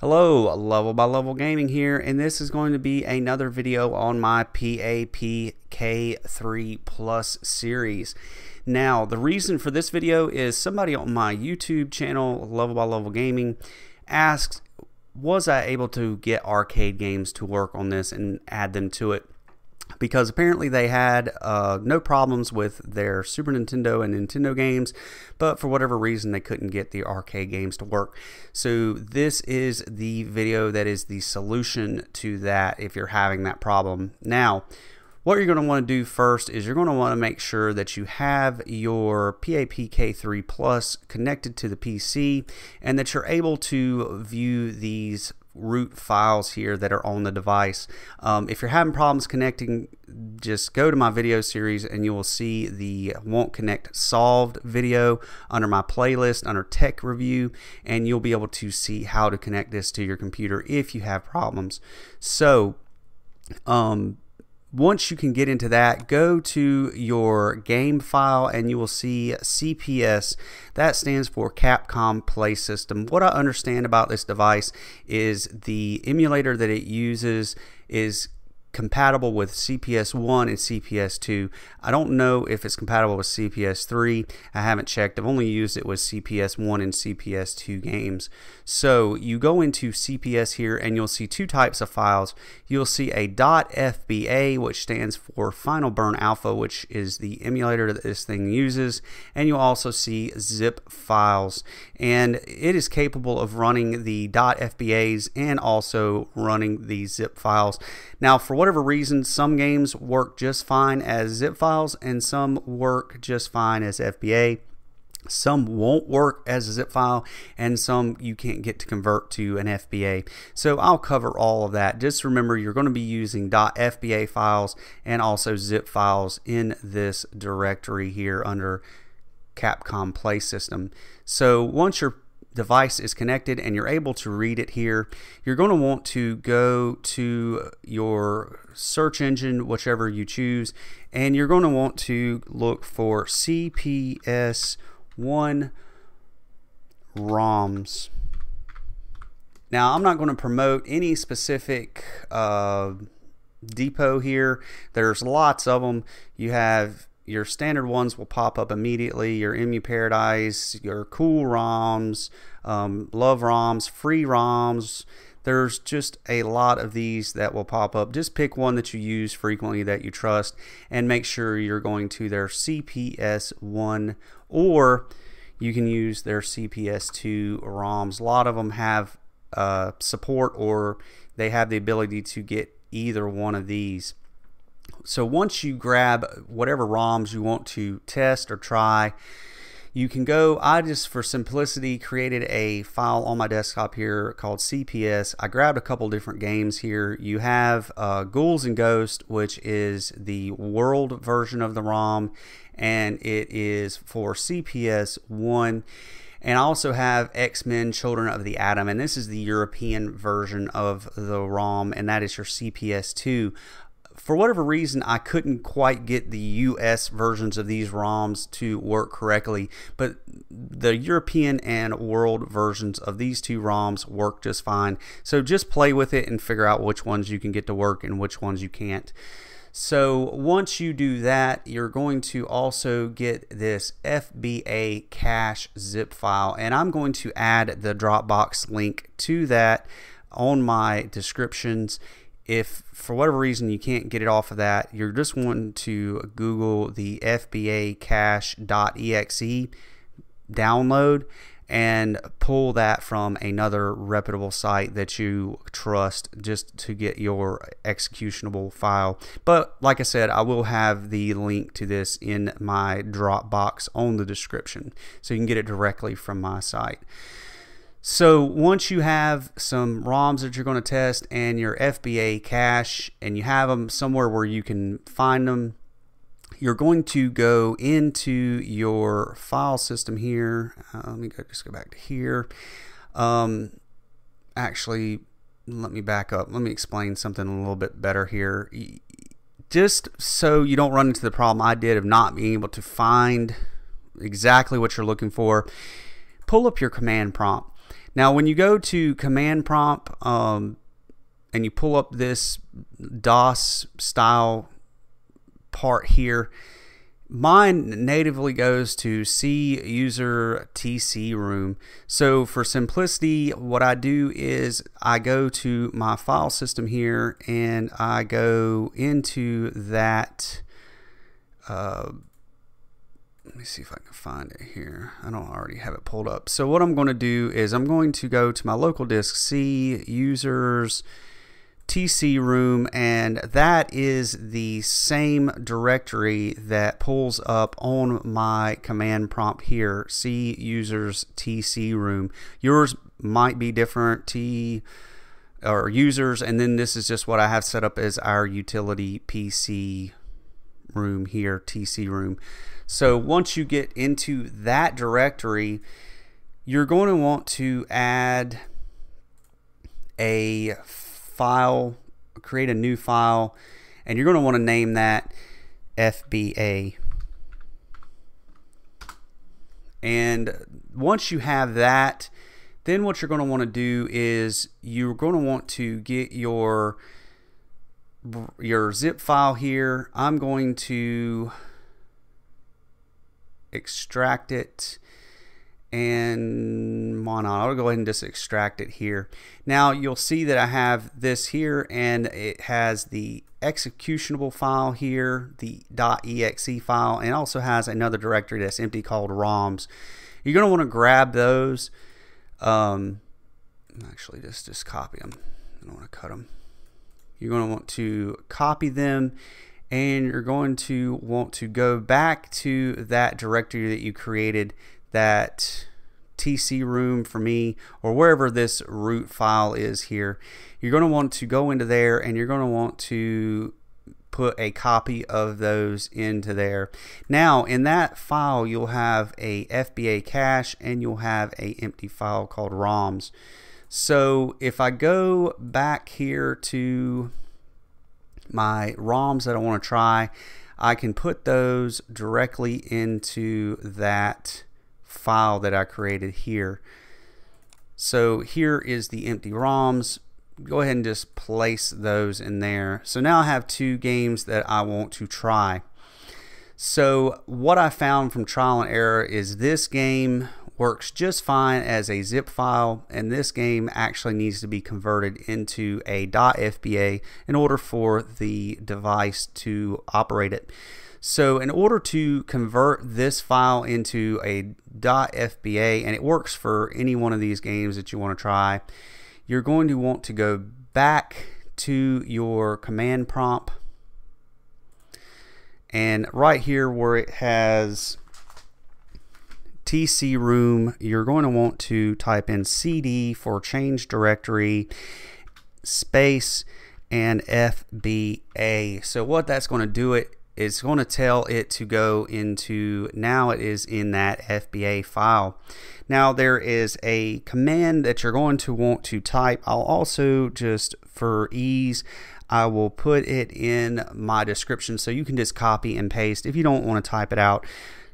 Hello, Level By Level Gaming here, and this is going to be another video on my FBACache 3 Plus series. Now, the reason for this video is somebody on my YouTube channel, Level By Level Gaming, asks, was I able to get arcade games to work on this and add them to it? Because apparently they had no problems with their Super Nintendo and Nintendo games, but for whatever reason they couldn't get the arcade games to work. So this is the video that is the solution to that if you're having that problem. Now, what you're going to want to do first is you're going to want to make sure that you have your FBACache 3 Plus connected to the PC and that you're able to view these root files here that are on the device. If you're having problems connecting, just go to my video series and you will see the Won't Connect Solved video under my playlist under Tech Review, and you'll be able to see how to connect this to your computer if you have problems. So once you can get into that, go to your game file and you will see CPS. That stands for Capcom Play System. What I understand about this device is the emulator that it uses is compatible with CPS 1 and CPS 2. I don't know if it's compatible with CPS 3. I haven't checked. I've only used it with CPS 1 and CPS 2 games. So you go into CPS here and you'll see two types of files. You'll see a .fba, which stands for Final Burn Alpha, which is the emulator that this thing uses, and you'll also see zip files. And it is capable of running the .fbas and also running the zip files. Now, for whatever reason, some games work just fine as zip files and some work just fine as FBA. Some won't work as a zip file and some you can't get to convert to an FBA. So I'll cover all of that. Just remember, you're going to be using .fba files and also zip files in this directory here under Capcom Play System. So once you're device is connected and you're able to read it here, you're going to want to go to your search engine, whichever you choose, and you're going to want to look for CPS 1 ROMs. Now, I'm not going to promote any specific depot here. There's lots of them. You have your standard ones will pop up immediately, your Emu Paradise, your cool ROMs, love ROMs, free ROMs. There's just a lot of these that will pop up. Just pick one that you use frequently, that you trust, and make sure you're going to their CPS 1, or you can use their CPS 2 ROMs. A lot of them have support, or they have the ability to get either one of these. So once you grab whatever ROMs you want to test or try, you can go. I just, for simplicity, created a file on my desktop here called CPS. I grabbed a couple different games here. You have Ghouls and Ghosts, which is the world version of the ROM, and it is for CPS 1. And I also have X-Men Children of the Atom, and this is the European version of the ROM, and that is your CPS 2. For whatever reason, I couldn't quite get the US versions of these ROMs to work correctly, but the European and world versions of these two ROMs work just fine. So just play with it and figure out which ones you can get to work and which ones you can't. So once you do that, you're going to also get this FBACache zip file, and I'm going to add the Dropbox link to that on my descriptions. If for whatever reason you can't get it off of that, you're just wanting to Google the FBACache.exe download and pull that from another reputable site that you trust, just to get your executable file. But like I said, I will have the link to this in my Dropbox on the description, so you can get it directly from my site. So once you have some ROMs that you're going to test and your FBACache, and you have them somewhere where you can find them, you're going to go into your file system here. Let me just go back to here. Actually, let me back up. Let me explain something a little bit better here. Just so you don't run into the problem I did of not being able to find exactly what you're looking for, pull up your command prompt. Now, when you go to command prompt and you pull up this DOS style part here, mine natively goes to C user TC room. So for simplicity, what I do is I go to my file system here and I go into that. Let me see if I can find it here. I don't already have it pulled up. So what I'm going to do is I'm going to go to my local disk, C users TC room, and that is the same directory that pulls up on my command prompt here, C users TC room. Yours might be different, T or users, and then this is just what I have set up as our utility PC room here, TC room. So once you get into that directory, you're going to want to add a file, create a new file, and you're going to want to name that FBA. And once you have that, then what you're going to want to do is you're going to want to get your zip file here. I'm going to extract it, and why not? I'll go ahead and just extract it here. Now you'll see that I have this here, and it has the executable file here, the .exe file, and also has another directory that's empty called ROMs. You're going to want to grab those. Actually, just copy them. I don't want to cut them. You're going to want to copy them, and you're going to want to go back to that directory that you created, that TC room for me, or wherever this root file is here. You're going to want to go into there, and you're going to want to put a copy of those into there. Now in that file you'll have a FBA cache, and you'll have an empty file called ROMs. So if I go back here to my ROMs that I want to try, I can put those directly into that file that I created here. So here is the empty ROMs. Go ahead and just place those in there. So now I have two games that I want to try. So what I found from trial and error is this game works just fine as a zip file, and this game actually needs to be converted into a .fba in order for the device to operate it. So in order to convert this file into a .fba, and it works for any one of these games that you want to try, you're going to want to go back to your command prompt, and right here where it has TC room, you're going to want to type in CD for change directory space and FBA. So what that's going to do, it's going to tell it to go into, now it is in that FBA file. Now there is a command that you're going to want to type. I'll also, just for ease, I will put it in my description so you can just copy and paste if you don't want to type it out.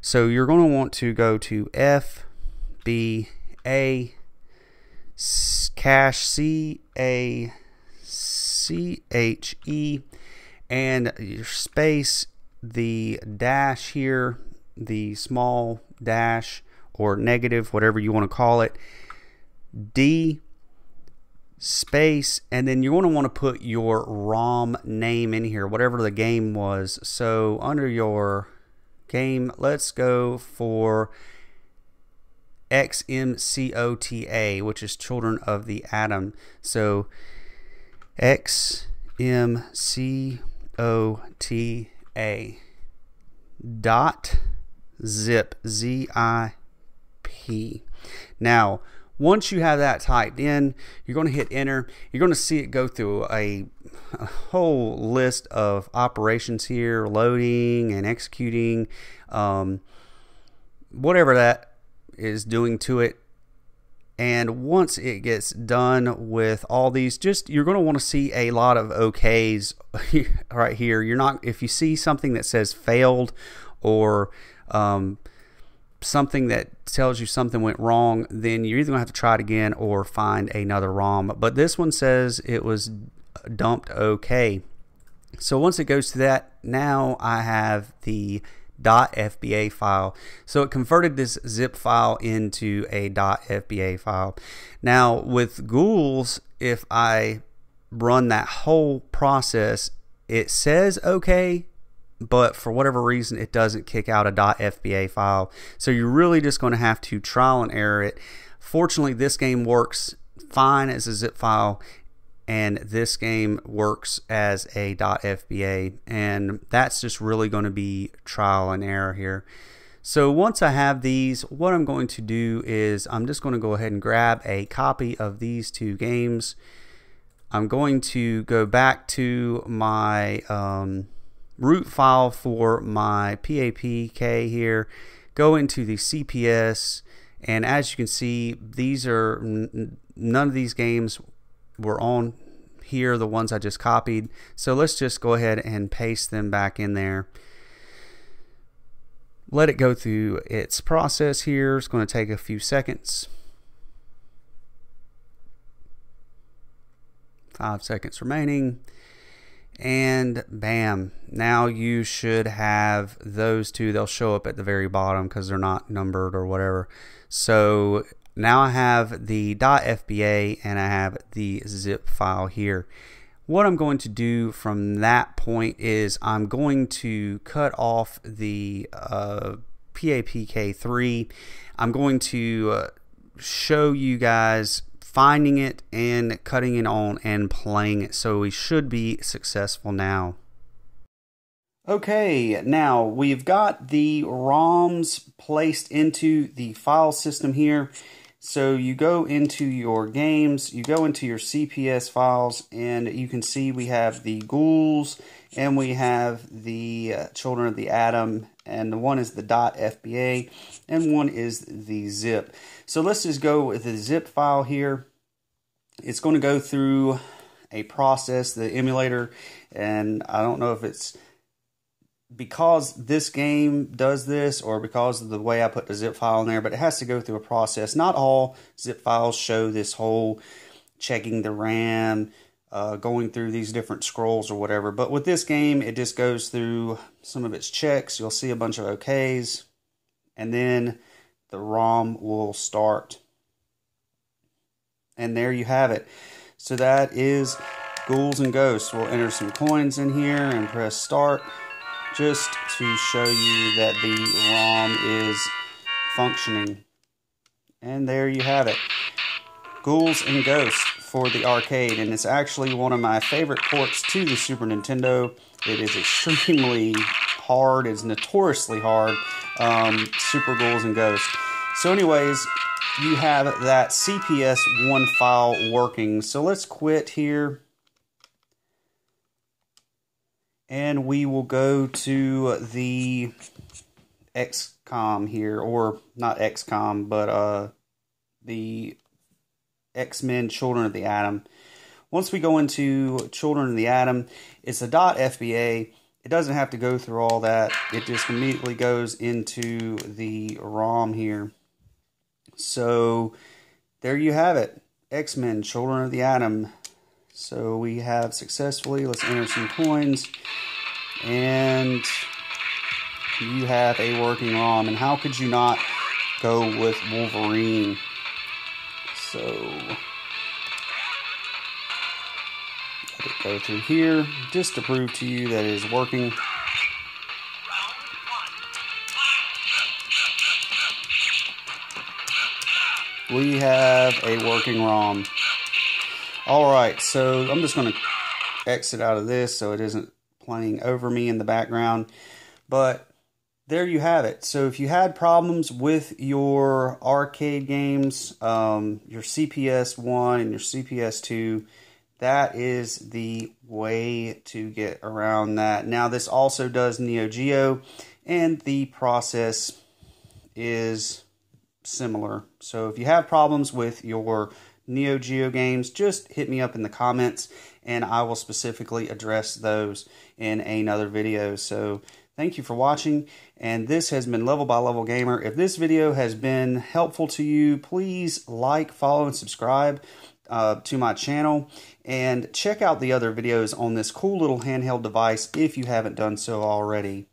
So you're going to want to go to FBA cache, CACHE, and your space, the dash here, the small dash or negative, whatever you want to call it, D space, and then you're going to want to put your ROM name in here, whatever the game was. So under your game, let's go for XMCOTA, which is Children of the Atom. So XMCOTA dot zip, ZIP. Now once you have that typed in, you're going to hit enter. You're going to see it go through a whole list of operations here, loading and executing, whatever that is doing to it. And once it gets done with all these, you're going to want to see a lot of OKs right here. If you see something that says failed or something that tells you something went wrong, then you're either going to have to try it again or find another ROM. But this one says it was dumped okay. So once it goes to that, now I have the .fba file. So it converted this zip file into a .fba file. Now with Ghouls, if I run that whole process, it says okay, but for whatever reason it doesn't kick out a .fba file. So you're really just going to have to trial and error it. Fortunately, this game works fine as a zip file, and this game works as a .fba, and that's just really going to be trial and error here. So once I have these, what I'm going to do is I'm just going to go ahead and grab a copy of these two games. I'm going to go back to my root file for my PAPK here, go into the CPS, and as you can see, these are none of these games were on here, the ones I just copied. So let's just go ahead and paste them back in there. Let it go through its process here. It's going to take a few seconds. 5 seconds remaining. And bam, now you should have those two. They'll show up at the very bottom because they're not numbered or whatever. So now I have the .fba and I have the zip file here. What I'm going to do from that point is I'm going to cut off the PAPK3. I'm going to show you guys finding it and cutting it on and playing it. So we should be successful now. Okay, now we've got the ROMs placed into the file system here. So you go into your games, you go into your CPS files, and you can see we have the Ghouls and we have the Children of the Atom, and the one is the .fba and one is the zip. So let's just go with the zip file here. It's going to go through a process, the emulator, and I don't know if it's because this game does this or because of the way I put the zip file in there, but it has to go through a process. Not all zip files show this whole checking the RAM, going through these different scrolls or whatever, but with this game it just goes through some of its checks. You'll see a bunch of OKs, and then the ROM will start. And there you have it. So that is Ghouls and Ghosts. We'll enter some coins in here and press start, just to show you that the ROM is functioning. And there you have it, Ghouls and Ghosts for the arcade, and it's actually one of my favorite ports to the Super Nintendo. It is extremely hard, it's notoriously hard, Super Ghouls and Ghosts. So anyways, you have that CPS 1 file working. So let's quit here. And we will go to the XCOM here, or not XCOM, but the X-Men Children of the Atom. Once we go into Children of the Atom, it's a .fba. It doesn't have to go through all that. It just immediately goes into the ROM here. So there you have it, X-Men Children of the Atom. So we have successfully, let's enter some coins, and you have a working ROM. And how could you not go with Wolverine? So let it go through here just to prove to you that it is working. We have a working ROM. Alright, so I'm just going to exit out of this so it isn't playing over me in the background. But there you have it. So if you had problems with your arcade games, your CPS 1 and your CPS 2, that is the way to get around that. Now this also does Neo Geo, and the process is similar. So if you have problems with your Neo Geo games, just hit me up in the comments and I will specifically address those in another video. So Thank you for watching, and this has been Level by Level Gamer. If this video has been helpful to you, please like, follow, and subscribe to my channel, and check out the other videos on this cool little handheld device if you haven't done so already.